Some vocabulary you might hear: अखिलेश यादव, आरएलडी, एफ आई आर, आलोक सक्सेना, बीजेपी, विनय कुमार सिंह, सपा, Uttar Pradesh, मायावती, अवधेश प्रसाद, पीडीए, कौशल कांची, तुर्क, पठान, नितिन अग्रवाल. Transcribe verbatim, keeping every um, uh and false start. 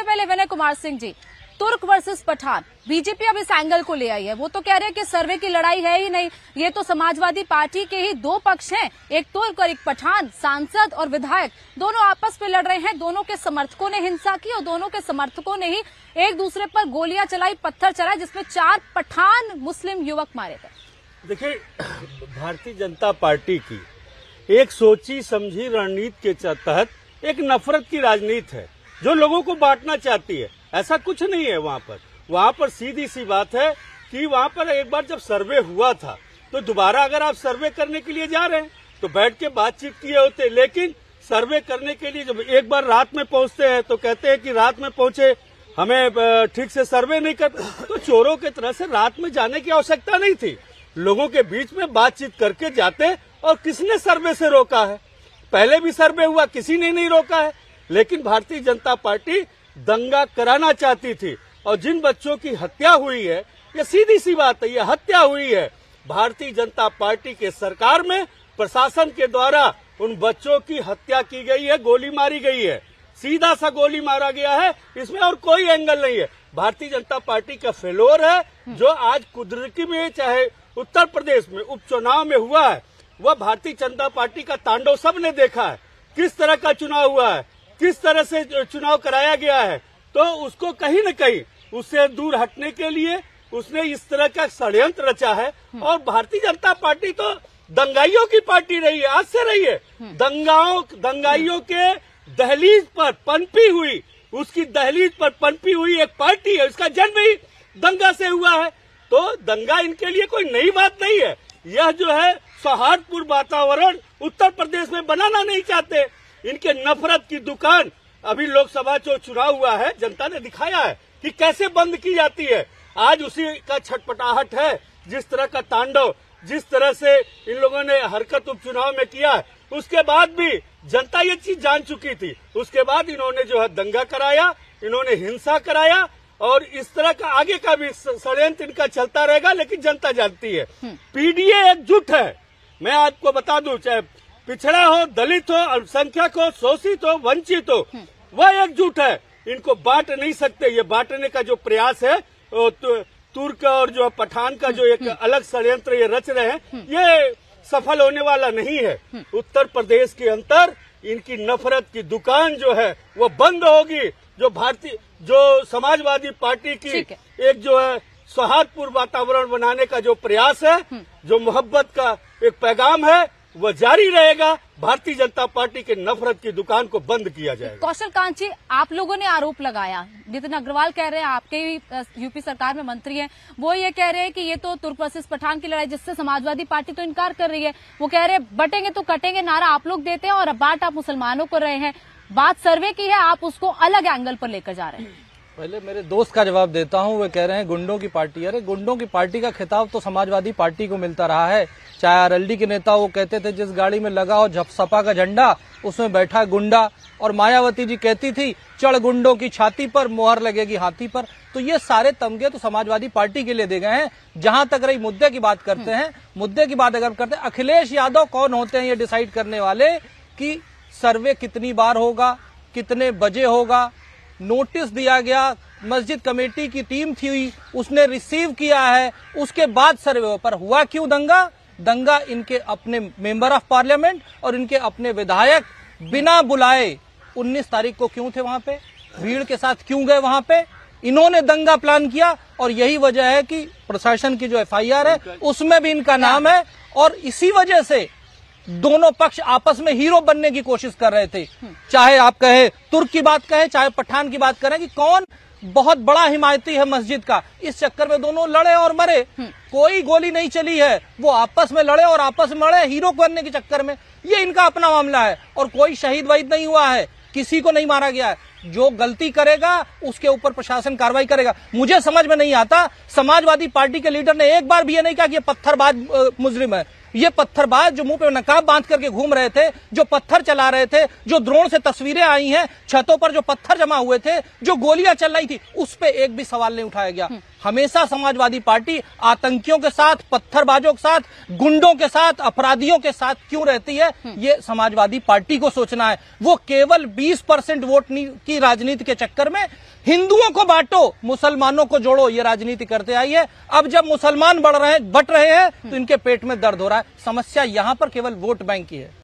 सबसे पहले विनय कुमार सिंह जी, तुर्क वर्सेस पठान, बीजेपी अब इस एंगल को ले आई है। वो तो कह रहे हैं कि सर्वे की लड़ाई है ही नहीं, ये तो समाजवादी पार्टी के ही दो पक्ष हैं, एक तुर्क और एक पठान। सांसद और विधायक दोनों आपस में लड़ रहे हैं, दोनों के समर्थकों ने हिंसा की और दोनों के समर्थकों ने ही एक दूसरे पर गोलियां चलाई, पत्थर चलाए, जिसमें चार पठान मुस्लिम युवक मारे थे। देखिये, भारतीय जनता पार्टी की एक सोची समझी रणनीति के तहत एक नफरत की राजनीति है जो लोगों को बांटना चाहती है। ऐसा कुछ नहीं है वहाँ पर। वहाँ पर सीधी सी बात है कि वहाँ पर एक बार जब सर्वे हुआ था तो दोबारा अगर आप सर्वे करने के लिए जा रहे हैं तो बैठ के बातचीत किए होते, लेकिन सर्वे करने के लिए जब एक बार रात में पहुँचते हैं तो कहते हैं कि रात में पहुँचे, हमें ठीक से सर्वे नहीं करते। तो चोरों की तरह से रात में जाने की आवश्यकता नहीं थी, लोगों के बीच में बातचीत करके जाते। और किसने सर्वे से रोका है? पहले भी सर्वे हुआ, किसी ने नहीं रोका है। लेकिन भारतीय जनता पार्टी दंगा कराना चाहती थी और जिन बच्चों की हत्या हुई है, ये सीधी सी बात है, ये हत्या हुई है। भारतीय जनता पार्टी के सरकार में प्रशासन के द्वारा उन बच्चों की हत्या की गई है, गोली मारी गई है, सीधा सा गोली मारा गया है, इसमें और कोई एंगल नहीं है। भारतीय जनता पार्टी का फेलोर है जो आज कुदरती में चाहे उत्तर प्रदेश में उपचुनाव में हुआ है। वह भारतीय जनता पार्टी का तांडव सबने देखा है, किस तरह का चुनाव हुआ है, किस तरह से चुनाव कराया गया है। तो उसको कहीं न कहीं उससे दूर हटने के लिए उसने इस तरह का षड्यंत्र रचा है। और भारतीय जनता पार्टी तो दंगाइयों की पार्टी रही है, आज से रही है। दंगाओं दंगाइयों के दहलीज पर पनपी हुई, उसकी दहलीज पर पनपी हुई एक पार्टी है। उसका जन्म ही दंगा से हुआ है। तो दंगा इनके लिए कोई नई बात नहीं है। यह जो है सौहार्दपूर्ण वातावरण उत्तर प्रदेश में बनाना नहीं चाहते। इनके नफरत की दुकान अभी लोकसभा जो चुनाव हुआ है, जनता ने दिखाया है कि कैसे बंद की जाती है। आज उसी का छटपटाहट है, जिस तरह का तांडव, जिस तरह से इन लोगों ने हरकत उपचुनाव में किया है। उसके बाद भी जनता ये चीज जान चुकी थी, उसके बाद इन्होंने जो है दंगा कराया, इन्होंने हिंसा कराया। और इस तरह का आगे का भी षड्यंत्र इनका चलता रहेगा, लेकिन जनता जानती है। पीडीए एकजुट है, मैं आपको बता दूं, चाहे पिछड़ा हो, दलित हो, अल्पसंख्यक हो, शोषित हो, वंचित हो, वह एकजुट है। इनको बांट नहीं सकते। ये बांटने का जो प्रयास है, तुर्क और जो पठान का जो एक अलग षड्यंत्र ये रच रहे हैं, ये सफल होने वाला नहीं है। उत्तर प्रदेश के अंतर इनकी नफरत की दुकान जो है वो बंद होगी। जो भारतीय जो समाजवादी पार्टी की एक जो है सौहार्दपूर्ण वातावरण बनाने का जो प्रयास है, जो मोहब्बत का एक पैगाम है, वह जारी रहेगा। भारतीय जनता पार्टी के नफरत की दुकान को बंद किया जाएगा। कौशल कांची, आप लोगों ने आरोप लगाया, नितिन अग्रवाल कह रहे हैं, आपके यूपी सरकार में मंत्री हैं, वो ये कह रहे हैं कि ये तो तुर्क वर्सेस पठान की लड़ाई, जिससे समाजवादी पार्टी तो इनकार कर रही है। वो कह रहे हैं बटेंगे तो कटेंगे, नारा आप लोग देते हैं और बात आप मुसलमानों को रहे हैं। बात सर्वे की है, आप उसको अलग एंगल पर लेकर जा रहे हैं। पहले मेरे दोस्त का जवाब देता हूं। वे कह रहे हैं गुंडों की पार्टी। अरे गुंडों की पार्टी का खिताब तो समाजवादी पार्टी को मिलता रहा है। चाहे आरएलडी के नेता वो कहते थे जिस गाड़ी में लगा हो सपा का झंडा उसमें बैठा गुंडा, और मायावती जी कहती थी चढ़ गुंडों की छाती पर मोहर लगेगी हाथी पर। तो ये सारे तमगे तो समाजवादी पार्टी के लिए दे गए हैं। जहां तक रही मुद्दे की बात करते हैं, मुद्दे की बात अगर करते हैं, अखिलेश यादव कौन होते हैं ये डिसाइड करने वाले कि सर्वे कितनी बार होगा, कितने बजे होगा। नोटिस दिया गया, मस्जिद कमेटी की टीम थी, उसने रिसीव किया है, उसके बाद सर्वे पर हुआ। क्यों दंगा? दंगा इनके अपने मेंबर ऑफ पार्लियामेंट और इनके अपने विधायक बिना बुलाए उन्नीस तारीख को क्यों थे वहां पे, भीड़ के साथ क्यों गए वहां पे? इन्होंने दंगा प्लान किया और यही वजह है कि प्रशासन की जो एफ आई आर है उसमें भी इनका नाम है। और इसी वजह से दोनों पक्ष आपस में हीरो बनने की कोशिश कर रहे थे। चाहे आप कहे तुर्क की बात कहे, चाहे पठान की बात करें कि कौन बहुत बड़ा हिमायती है मस्जिद का, इस चक्कर में दोनों लड़े और मरे। कोई गोली नहीं चली है, वो आपस में लड़े और आपस में मरे हीरो बनने के चक्कर में। ये इनका अपना मामला है और कोई शहीद वहीद नहीं हुआ है, किसी को नहीं मारा गया है। जो गलती करेगा उसके ऊपर प्रशासन कार्रवाई करेगा। मुझे समझ में नहीं आता, समाजवादी पार्टी के लीडर ने एक बार भी ये नहीं कहा कि ये पत्थरबाज मुस्लिम है। ये पत्थरबाज जो मुंह पे नकाब बांध करके घूम रहे थे, जो पत्थर चला रहे थे, जो ड्रोन से तस्वीरें आई हैं, छतों पर जो पत्थर जमा हुए थे, जो गोलियां चल रही थी, उस पे एक भी सवाल नहीं उठाया गया। हमेशा समाजवादी पार्टी आतंकियों के साथ, पत्थरबाजों के साथ, गुंडों के साथ, अपराधियों के साथ क्यों रहती है, ये समाजवादी पार्टी को सोचना है। वो केवल बीस परसेंट वोट की राजनीति के चक्कर में हिंदुओं को बांटो, मुसलमानों को जोड़ो, ये राजनीति करते आई है। अब जब मुसलमान बढ़ रहे हैं बट रहे हैं तो इनके पेट में दर्द हो रहा है। समस्या यहां पर केवल वोट बैंक की है।